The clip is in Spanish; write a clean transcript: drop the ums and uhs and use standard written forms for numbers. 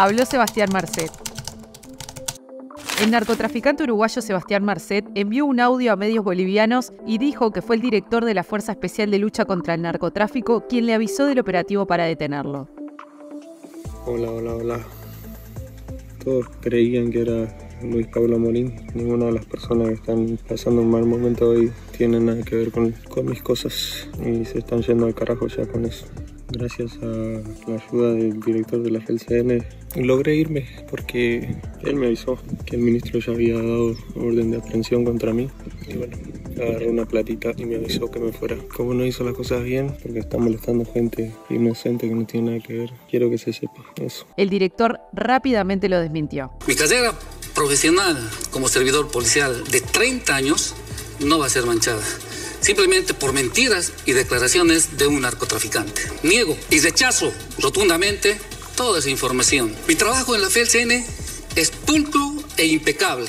Habló Sebastián Marset. El narcotraficante uruguayo Sebastián Marset envió un audio a medios bolivianos y dijo que fue el director de la Fuerza Especial de Lucha contra el Narcotráfico quien le avisó del operativo para detenerlo. Hola. Todos creían que era Luis Pablo Morín. Ninguna de las personas que están pasando un mal momento hoy tienen nada que ver con mis cosas y se están yendo al carajo ya con eso. Gracias a la ayuda del director de la FELCN logré irme porque él me avisó que el ministro ya había dado orden de aprehensión contra mí y bueno, agarré una platita y me avisó que me fuera. Como no hizo las cosas bien, porque está molestando gente inocente que no tiene nada que ver, quiero que se sepa eso. El director rápidamente lo desmintió. Mi carrera profesional como servidor policial de 30 años no va a ser manchada simplemente por mentiras y declaraciones de un narcotraficante. Niego y rechazo rotundamente toda esa información. Mi trabajo en la FELCN es pulcro e impecable.